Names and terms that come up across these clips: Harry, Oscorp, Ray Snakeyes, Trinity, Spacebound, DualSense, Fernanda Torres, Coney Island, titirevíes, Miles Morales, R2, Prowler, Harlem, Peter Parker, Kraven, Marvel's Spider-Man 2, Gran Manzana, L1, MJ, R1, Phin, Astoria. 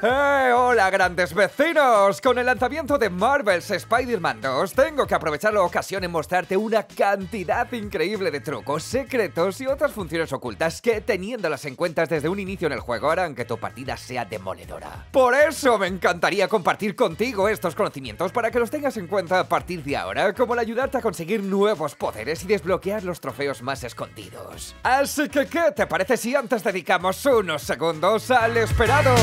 ¡Hey! ¡Hola, grandes vecinos! Con el lanzamiento de Marvel's Spider-Man 2, tengo que aprovechar la ocasión en mostrarte una cantidad increíble de trucos, secretos y otras funciones ocultas que, teniéndolas en cuenta desde un inicio en el juego, harán que tu partida sea demoledora. Por eso me encantaría compartir contigo estos conocimientos para que los tengas en cuenta a partir de ahora, como el ayudarte a conseguir nuevos poderes y desbloquear los trofeos más escondidos. Así que, ¿qué te parece si antes dedicamos unos segundos al esperado?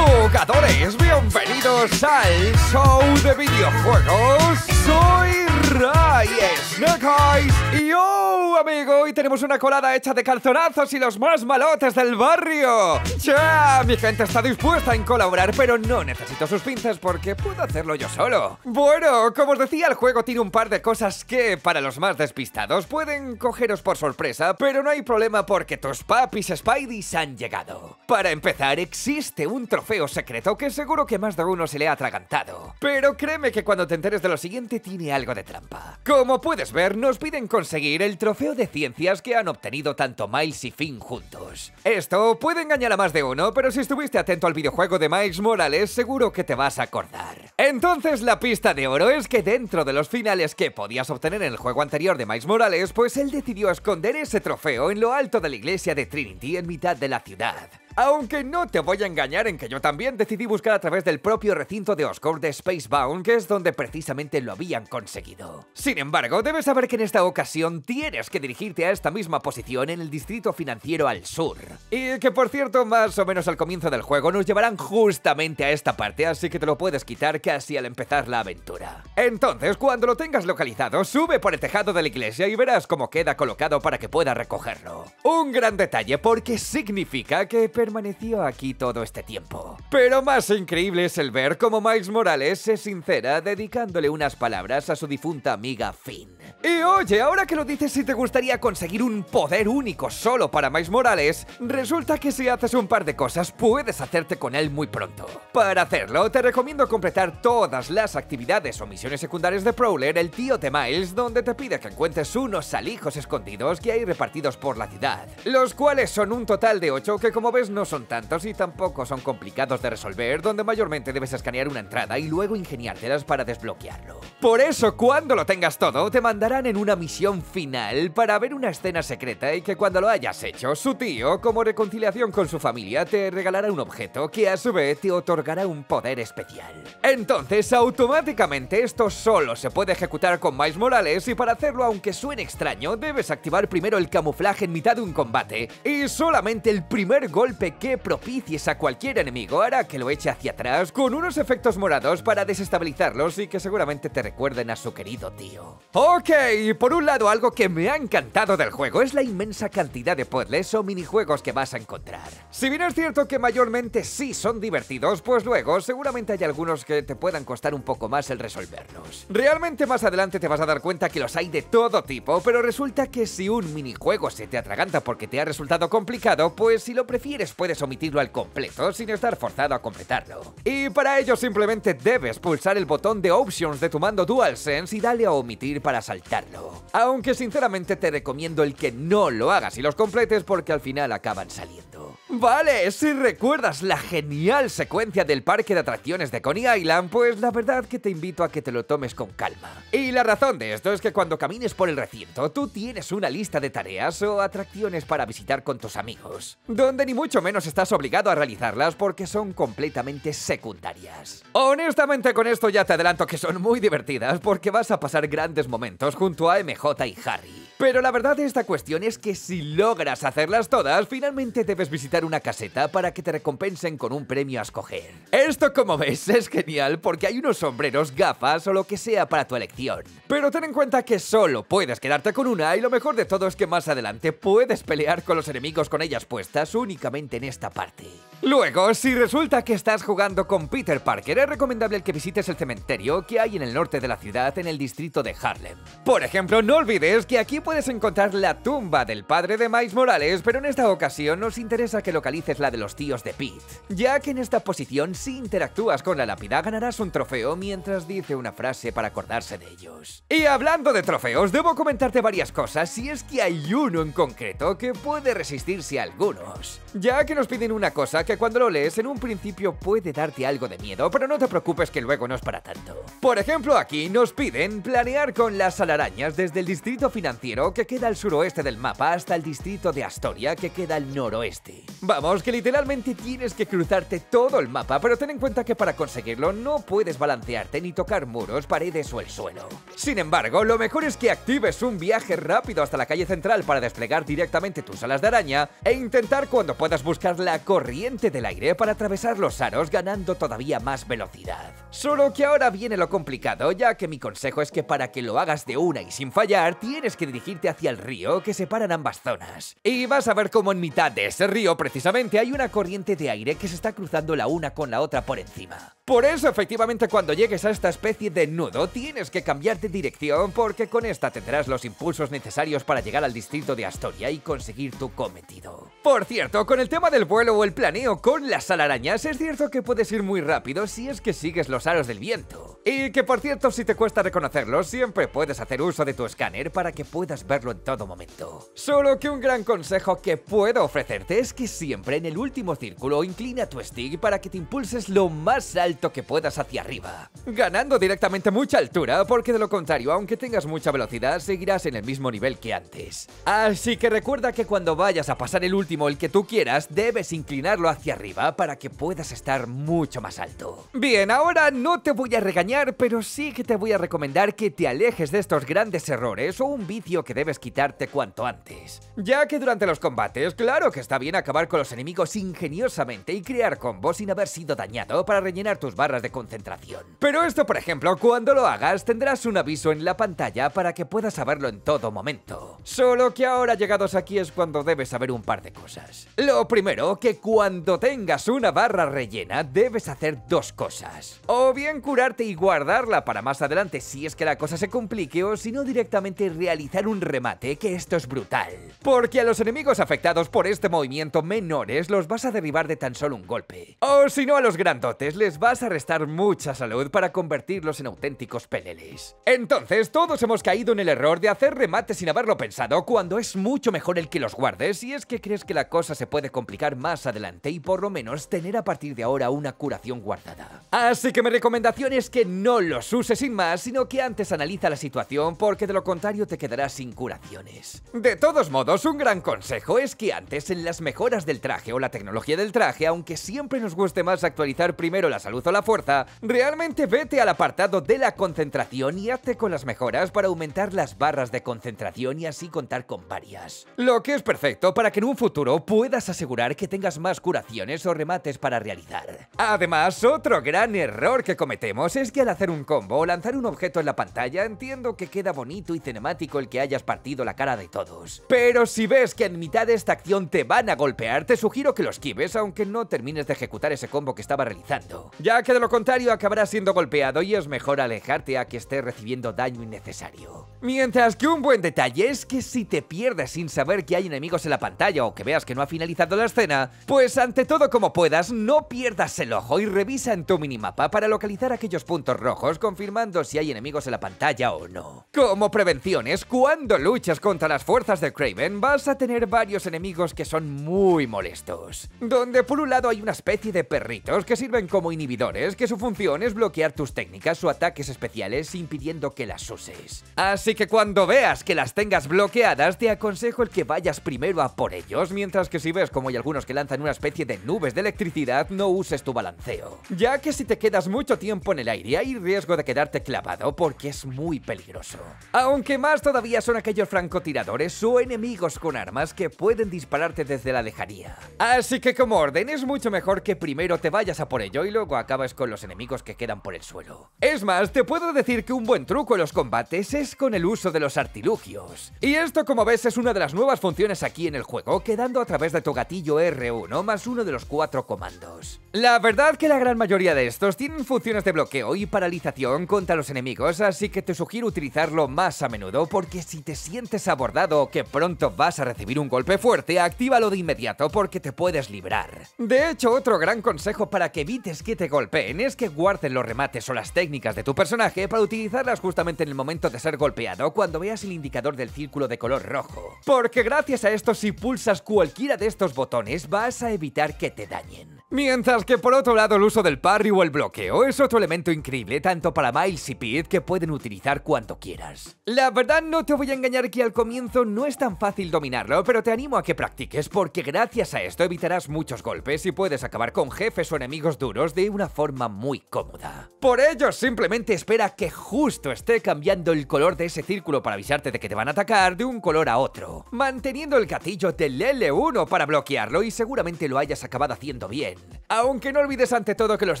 ¡Jugadores, bienvenidos al show de videojuegos! Soy Ray Snakeyes y ¡oh, amigo! Hoy tenemos una colada hecha de calzonazos y los más malotes del barrio. ¡Ya! Mi gente está dispuesta en colaborar, pero no necesito sus pinzas porque puedo hacerlo yo solo. Bueno, como os decía, el juego tiene un par de cosas que, para los más despistados, pueden cogeros por sorpresa, pero no hay problema porque tus papis Spideys han llegado. Para empezar, existe un trofeo secreto que seguro que más de uno se le ha atragantado. Pero créeme que cuando te enteres de lo siguiente tiene algo de trampa. Como puedes ver, nos piden conseguir el trofeo de ciencias que han obtenido tanto Miles y Phin juntos. Esto puede engañar a más de uno, pero si estuviste atento al videojuego de Miles Morales, seguro que te vas a acordar. Entonces, la pista de oro es que dentro de los finales que podías obtener en el juego anterior de Miles Morales, pues él decidió esconder ese trofeo en lo alto de la iglesia de Trinity en mitad de la ciudad. Aunque no te voy a engañar en que yo también decidí buscar a través del propio recinto de Oscorp de Spacebound, que es donde precisamente lo habían conseguido. Sin embargo, debes saber que en esta ocasión tienes que dirigirte a esta misma posición en el distrito financiero al sur. Y que, por cierto, más o menos al comienzo del juego nos llevarán justamente a esta parte, así que te lo puedes quitar casi al empezar la aventura. Entonces, cuando lo tengas localizado, sube por el tejado de la iglesia y verás cómo queda colocado para que puedas recogerlo. Un gran detalle porque significa que permaneció aquí todo este tiempo. Pero más increíble es el ver cómo Miles Morales se sincera dedicándole unas palabras a su difunta amiga Phin. Y oye, ahora que lo dices, si te gustaría conseguir un poder único solo para Miles Morales, resulta que si haces un par de cosas puedes hacerte con él muy pronto. Para hacerlo, te recomiendo completar todas las actividades o misiones secundarias de Prowler, el tío de Miles, donde te pide que encuentres unos alijos escondidos que hay repartidos por la ciudad, los cuales son un total de 8 que, como ves, no son tantos y tampoco son complicados de resolver, donde mayormente debes escanear una entrada y luego ingeniártelas para desbloquearlo. Por eso, cuando lo tengas todo, te mandarán en una misión final para ver una escena secreta y que cuando lo hayas hecho, su tío, como reconciliación con su familia, te regalará un objeto que a su vez te otorgará un poder especial. Entonces, automáticamente esto solo se puede ejecutar con Miles Morales y para hacerlo, aunque suene extraño, debes activar primero el camuflaje en mitad de un combate y solamente el primer golpe que propicies a cualquier enemigo hará que lo eche hacia atrás con unos efectos morados para desestabilizarlos y que seguramente te recuerden a su querido tío. Ok, por un lado, algo que me ha encantado del juego es la inmensa cantidad de puzzles o minijuegos que vas a encontrar. Si bien es cierto que mayormente sí son divertidos, pues luego seguramente hay algunos que te puedan costar un poco más el resolverlos. Realmente más adelante te vas a dar cuenta que los hay de todo tipo, pero resulta que si un minijuego se te atraganta porque te ha resultado complicado, pues si lo prefieres puedes omitirlo al completo sin estar forzado a completarlo. Y para ello simplemente debes pulsar el botón de Options de tu mando DualSense y dale a omitir para saltarlo. Aunque sinceramente te recomiendo el que no lo hagas y los completes porque al final acaban saliendo. Vale, si recuerdas la genial secuencia del parque de atracciones de Coney Island, pues la verdad que te invito a que te lo tomes con calma. Y la razón de esto es que cuando camines por el recinto, tú tienes una lista de tareas o atracciones para visitar con tus amigos, donde ni mucho menos estás obligado a realizarlas porque son completamente secundarias. Honestamente, con esto ya te adelanto que son muy divertidas porque vas a pasar grandes momentos junto a MJ y Harry. Pero la verdad de esta cuestión es que si logras hacerlas todas, finalmente debes visitar una caseta para que te recompensen con un premio a escoger. Esto, como ves, es genial porque hay unos sombreros, gafas o lo que sea para tu elección. Pero ten en cuenta que solo puedes quedarte con una y lo mejor de todo es que más adelante puedes pelear con los enemigos con ellas puestas únicamente en esta parte. Luego, si resulta que estás jugando con Peter Parker, es recomendable el que visites el cementerio que hay en el norte de la ciudad en el distrito de Harlem. Por ejemplo, no olvides que aquí puedes encontrar la tumba del padre de Miles Morales, pero en esta ocasión nos interesa que localices la de los tíos de Pete. Ya que en esta posición, si interactúas con la lápida, ganarás un trofeo mientras dice una frase para acordarse de ellos. Y hablando de trofeos, debo comentarte varias cosas, si es que hay uno en concreto que puede resistirse a algunos. Ya que nos piden una cosa que cuando lo lees en un principio puede darte algo de miedo, pero no te preocupes que luego no es para tanto. Por ejemplo, aquí nos piden planear con las alarañas desde el distrito financiero que queda al suroeste del mapa hasta el distrito de Astoria que queda al noroeste. Vamos, que literalmente tienes que cruzarte todo el mapa, pero ten en cuenta que para conseguirlo no puedes balancearte ni tocar muros, paredes o el suelo. Sin embargo, lo mejor es que actives un viaje rápido hasta la calle central para desplegar directamente tus alas de araña e intentar cuando puedas buscar la corriente del aire para atravesar los aros ganando todavía más velocidad. Solo que ahora viene lo complicado, ya que mi consejo es que para que lo hagas de una y sin fallar, tienes que dirigirte hacia el río que separan ambas zonas. Y vas a ver cómo en mitad de ese río precisamente hay una corriente de aire que se está cruzando la una con la otra por encima. Por eso efectivamente cuando llegues a esta especie de nudo tienes que cambiar de dirección porque con esta tendrás los impulsos necesarios para llegar al distrito de Astoria y conseguir tu cometido. Por cierto, con el tema del vuelo o el planeo con las alarañas es cierto que puedes ir muy rápido si es que sigues los aros del viento. Y que por cierto, si te cuesta reconocerlos, siempre puedes hacer uso de tu escáner para que puedas verlo en todo momento. Solo que un gran consejo que puedo ofrecerte es que siempre en el último círculo inclina tu stick para que te impulses lo más alto que puedas hacia arriba, ganando directamente mucha altura porque de lo contrario, aunque tengas mucha velocidad, seguirás en el mismo nivel que antes. Así que recuerda que cuando vayas a pasar el último, el que tú quieras, debes inclinarlo hacia arriba para que puedas estar mucho más alto. Bien, ahora no te voy a regañar, pero sí que te voy a recomendar que te alejes de estos grandes errores o un vicio que debes quitarte cuanto antes. Ya que durante los combates, claro que está bien acabar con los enemigos ingeniosamente y crear combos sin haber sido dañado para rellenar tus barras de concentración. Pero esto, por ejemplo, cuando lo hagas tendrás un aviso en la pantalla para que puedas saberlo en todo momento. Solo que ahora llegados aquí es cuando debes saber un par de cosas. Lo primero, que cuando tengas una barra rellena debes hacer dos cosas. O bien curarte y guardarla para más adelante si es que la cosa se complique, o si no directamente realizar un remate, que esto es brutal. Porque a los enemigos afectados por este movimiento menores los vas a derribar de tan solo un golpe. O si no, a los grandotes les vas a restar mucha salud para convertirlos en auténticos peleles. Entonces todos hemos caído en el error de hacer remates sin haberlo pensado, cuando es mucho mejor el que los guardes si es que crees que la cosa se puede complicar más adelante, y por lo menos tener a partir de ahora una curación guardada. Así que mi recomendación es que no los uses sin más, sino que antes analiza la situación porque de lo contrario te quedarás sin curaciones. De todos modos, un gran consejo es que antes en las mejoras del traje o la tecnología del traje, aunque siempre nos guste más actualizar primero la salud o la fuerza, realmente vete al apartado de la concentración y hazte con las mejoras para aumentar las barras de concentración y así contar con varias. Lo que es perfecto para que en un futuro puedas asegurar que tengas más curaciones o remates para realizar. Además, otro gran error que cometemos es que al hacer un combo o lanzar un objeto en la pantalla, entiendo que queda bonito y cinemático el que hayas partido la cara de todos. Pero si ves que en mitad de esta acción te van a golpear, te sugiero que lo esquives aunque no termines de ejecutar ese combo que estaba realizando. Ya que de lo contrario acabarás siendo golpeado y es mejor alejarte a que estés recibiendo daño innecesario. Mientras que un buen detalle es que si te pierdes sin saber que hay enemigos en la pantalla o que veas que no ha finalizado la escena, pues ante todo como puedas no pierdas el ojo y revisa en tu minimapa para localizar aquellos puntos rojos confirmando si hay enemigos en la pantalla o no. Como prevenciones, cuando luchas contra las fuerzas de Kraven vas a tener varios enemigos que son muy molestos, donde por un lado hay una especie de perritos que sirven como inhibidores, que su función es bloquear tus técnicas o ataques especiales impidiendo que las uses. Así que cuando veas que las tengas bloqueadas te aconsejo el que vayas primero a por ellos, mientras que si ves como hay algunos que lanzan una especie de nubes de electricidad no uses tu balanceo, ya que si te quedas mucho tiempo en el aire hay riesgo de quedarte clavado porque es muy peligroso. Aunque más todavía son aquellos francotiradores o enemigos con armas que pueden dispararte desde la lejanía. Así que como orden es mucho mejor que primero te vayas a por ello y luego acabes con los enemigos que quedan por el suelo. Es más, te puedo decir que un buen truco en los combates es con el uso de los artilugios. Y esto como ves es una de las nuevas funciones aquí en el juego, quedando a través de tu gatillo R1 más uno de los 4 comandos. La verdad que la gran mayoría de estos tienen funciones de bloqueo y y paralización contra los enemigos, así que te sugiero utilizarlo más a menudo, porque si te sientes abordado o que pronto vas a recibir un golpe fuerte, actívalo de inmediato porque te puedes librar. De hecho, otro gran consejo para que evites que te golpeen es que guarden los remates o las técnicas de tu personaje para utilizarlas justamente en el momento de ser golpeado, cuando veas el indicador del círculo de color rojo. Porque gracias a esto, si pulsas cualquiera de estos botones, vas a evitar que te dañen. Mientras que por otro lado el uso del parry o el bloqueo es otro elemento increíble tanto para Miles y Pete que pueden utilizar cuando quieras. La verdad no te voy a engañar que al comienzo no es tan fácil dominarlo, pero te animo a que practiques porque gracias a esto evitarás muchos golpes y puedes acabar con jefes o enemigos duros de una forma muy cómoda. Por ello simplemente espera que justo esté cambiando el color de ese círculo para avisarte de que te van a atacar de un color a otro, manteniendo el gatillo del L1 para bloquearlo y seguramente lo hayas acabado haciendo bien. Aunque no olvides ante todo que los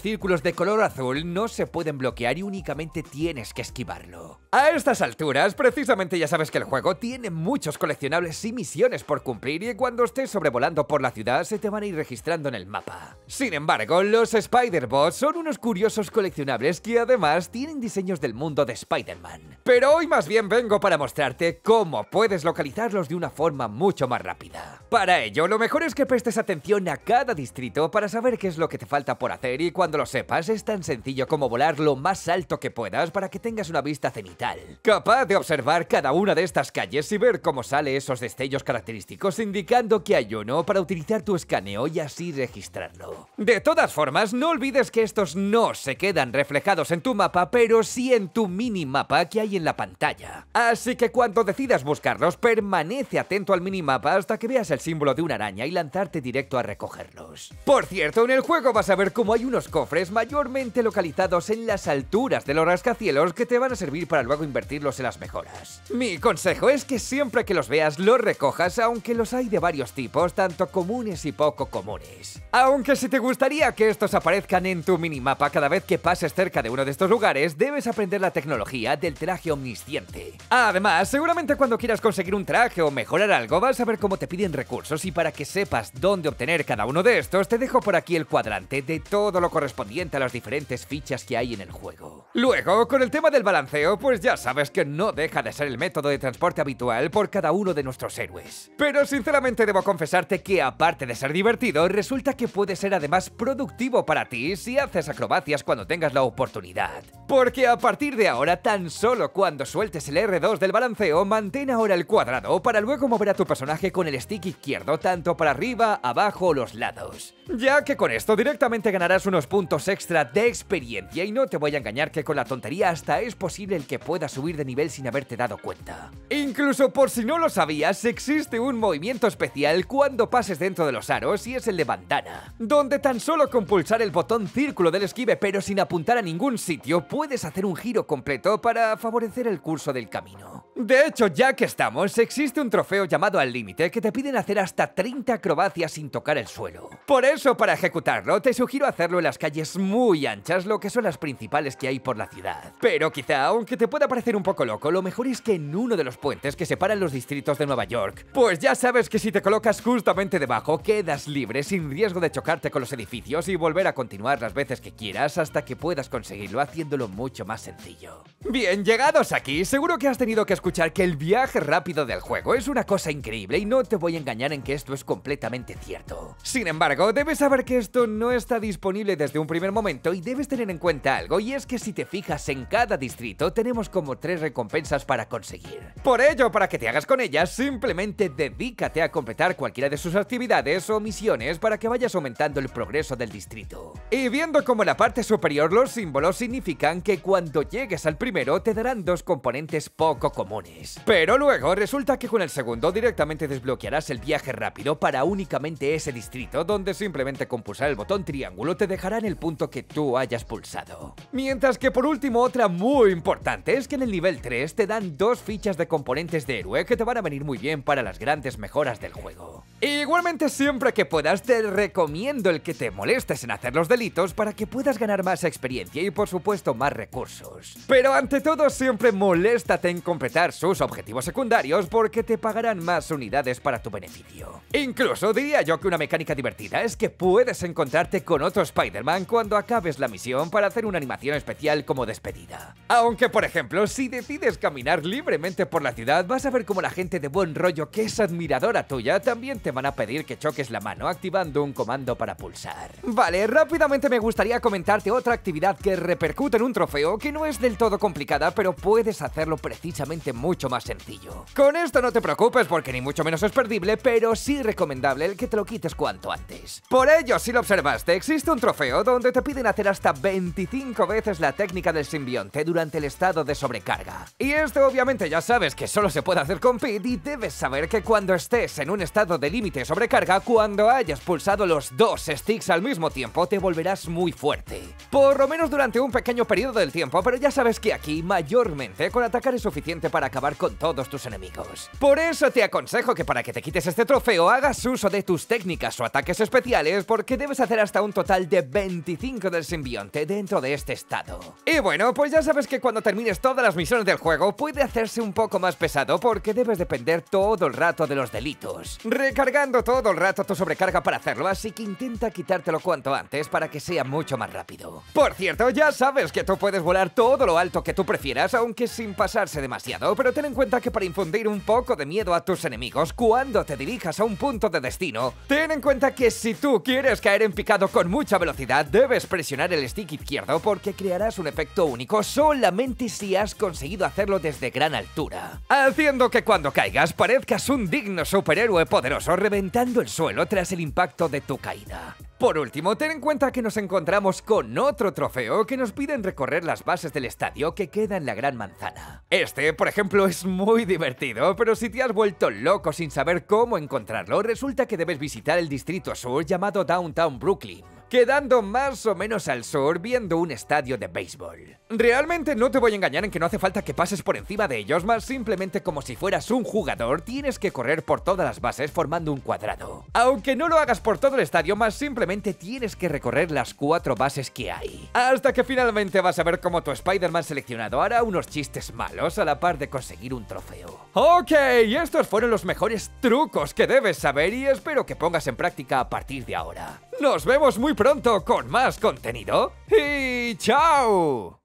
círculos de color azul no se pueden bloquear y únicamente tienes que esquivarlo. A estas alturas, precisamente ya sabes que el juego tiene muchos coleccionables y misiones por cumplir y cuando estés sobrevolando por la ciudad se te van a ir registrando en el mapa. Sin embargo, los Spider-Bots son unos curiosos coleccionables que además tienen diseños del mundo de Spider-Man. Pero hoy más bien vengo para mostrarte cómo puedes localizarlos de una forma mucho más rápida. Para ello, lo mejor es que prestes atención a cada distrito para saber qué es lo que te falta por hacer y cuando lo sepas es tan sencillo como volar lo más alto que puedas para que tengas una vista cenital. Capaz de observar cada una de estas calles y ver cómo sale esos destellos característicos indicando que hay uno para utilizar tu escaneo y así registrarlo. De todas formas, no olvides que estos no se quedan reflejados en tu mapa, pero sí en tu minimapa que hay en la pantalla. Así que cuando decidas buscarlos, permanece atento al minimapa hasta que veas el símbolo de una araña y lanzarte directo a recogerlos. Por cierto, en el juego vas a ver cómo hay unos cofres mayormente localizados en las alturas de los rascacielos que te van a servir para luego invertirlos en las mejoras. Mi consejo es que siempre que los veas los recojas, aunque los hay de varios tipos, tanto comunes y poco comunes. Aunque si te gustaría que estos aparezcan en tu minimapa cada vez que pases cerca de uno de estos lugares, debes aprender la tecnología del traje omnisciente. Además, seguramente cuando quieras conseguir un traje o mejorar algo, vas a ver cómo te piden recursos y para que sepas dónde obtener cada uno de estos, te dejo por aquí el cuadrante de todo lo correspondiente a las diferentes fichas que hay en el juego. Luego, con el tema del balanceo, pues ya sabes que no deja de ser el método de transporte habitual por cada uno de nuestros héroes. Pero sinceramente debo confesarte que aparte de ser divertido, resulta que puede ser además productivo para ti si haces acrobacias cuando tengas la oportunidad. Porque a partir de ahora, tan solo cuando sueltes el R2 del balanceo, mantén ahora el cuadrado para luego mover a tu personaje con el stick izquierdo tanto para arriba, abajo o los lados. Ya que con esto directamente ganarás unos puntos extra de experiencia y no te voy a engañar que con la tontería hasta es posible el que puedas subir de nivel sin haberte dado cuenta. Incluso por si no lo sabías, existe un movimiento especial cuando pases dentro de los aros y es el de bandana, donde tan solo con pulsar el botón círculo del esquive pero sin apuntar a ningún sitio puedes hacer un giro completo para favorecer el curso del camino. De hecho, ya que estamos, existe un trofeo llamado al límite que te piden hacer hasta 30 acrobacias sin tocar el suelo. Por eso, para ejecutarlo, te sugiero hacerlo en las calles muy anchas, lo que son las principales que hay por la ciudad. Pero quizá, aunque te pueda parecer un poco loco, lo mejor es que en uno de los puentes que separan los distritos de Nueva York, pues ya sabes que si te colocas justamente debajo, quedas libre sin riesgo de chocarte con los edificios y volver a continuar las veces que quieras hasta que puedas conseguirlo, haciéndolo mucho más sencillo. Bien, llegados aquí, seguro que has tenido que escuchar que el viaje rápido del juego es una cosa increíble y no te voy a engañar en que esto es completamente cierto. Sin embargo, debes saber que esto no está disponible desde un primer momento y debes tener en cuenta algo, y es que si te fijas en cada distrito tenemos como 3 recompensas para conseguir. Por ello, para que te hagas con ellas, simplemente dedícate a completar cualquiera de sus actividades o misiones para que vayas aumentando el progreso del distrito. Y viendo como en la parte superior los símbolos significan que cuando llegues al primero te darán 2 componentes poco comunes. Pero luego resulta que con el segundo directamente desbloquearás el viaje rápido para únicamente ese distrito, donde simplemente con pulsar el botón triángulo te dejará en el punto que tú hayas pulsado. Mientras que por último, otra muy importante es que en el nivel 3 te dan 2 fichas de componentes de héroe que te van a venir muy bien para las grandes mejoras del juego. Igualmente, siempre que puedas, te recomiendo el que te molestes en hacer los delitos para que puedas ganar más experiencia y, por supuesto, más recursos. Pero ante todo, siempre moléstate en completar sus objetivos secundarios porque te pagarán más unidades para tu beneficio. Incluso diría yo que una mecánica divertida es que puedes encontrarte con otro Spider-Man cuando acabes la misión para hacer una animación especial como despedida. Aunque, por ejemplo, si decides caminar libremente por la ciudad, vas a ver cómo la gente de buen rollo que es admiradora tuya también te van a pedir que choques la mano activando un comando para pulsar. Vale, rápidamente me gustaría comentarte otra actividad que repercute en un trofeo que no es del todo complicada, pero puedes hacerlo precisamente mucho más sencillo. Con esto no te preocupes porque ni mucho menos es perdible, pero sí recomendable el que te lo quites cuanto antes. Por ello, si lo observaste, existe un trofeo donde te piden hacer hasta 25 veces la técnica del simbionte durante el estado de sobrecarga. Y esto obviamente ya sabes que solo se puede hacer con Phin y debes saber que cuando estés en un estado de límite sobrecarga, cuando hayas pulsado los dos sticks al mismo tiempo te volverás muy fuerte, por lo menos durante un pequeño periodo del tiempo, pero ya sabes que aquí mayormente con atacar es suficiente para acabar con todos tus enemigos. Por eso te aconsejo que para que te quites este trofeo hagas uso de tus técnicas o ataques especiales, porque debes hacer hasta un total de 25 del simbionte dentro de este estado. Y bueno, pues ya sabes que cuando termines todas las misiones del juego puede hacerse un poco más pesado porque debes depender todo el rato de los delitos, cargando todo el rato tu sobrecarga para hacerlo, así que intenta quitártelo cuanto antes para que sea mucho más rápido. Por cierto, ya sabes que tú puedes volar todo lo alto que tú prefieras, aunque sin pasarse demasiado, pero ten en cuenta que para infundir un poco de miedo a tus enemigos cuando te dirijas a un punto de destino, ten en cuenta que si tú quieres caer en picado con mucha velocidad, debes presionar el stick izquierdo porque crearás un efecto único solamente si has conseguido hacerlo desde gran altura, haciendo que cuando caigas parezcas un digno superhéroe poderoso, reventando el suelo tras el impacto de tu caída. Por último, ten en cuenta que nos encontramos con otro trofeo que nos piden recorrer las bases del estadio que queda en la Gran Manzana. Este, por ejemplo, es muy divertido, pero si te has vuelto loco sin saber cómo encontrarlo, resulta que debes visitar el distrito sur llamado Downtown Brooklyn, quedando más o menos al sur, viendo un estadio de béisbol. Realmente no te voy a engañar en que no hace falta que pases por encima de ellos, más simplemente como si fueras un jugador tienes que correr por todas las bases formando un cuadrado. Aunque no lo hagas por todo el estadio, más simplemente tienes que recorrer las 4 bases que hay, hasta que finalmente vas a ver cómo tu Spider-Man seleccionado hará unos chistes malos a la par de conseguir un trofeo. Ok, estos fueron los mejores trucos que debes saber y espero que pongas en práctica a partir de ahora. Nos vemos muy pronto con más contenido y ¡chao!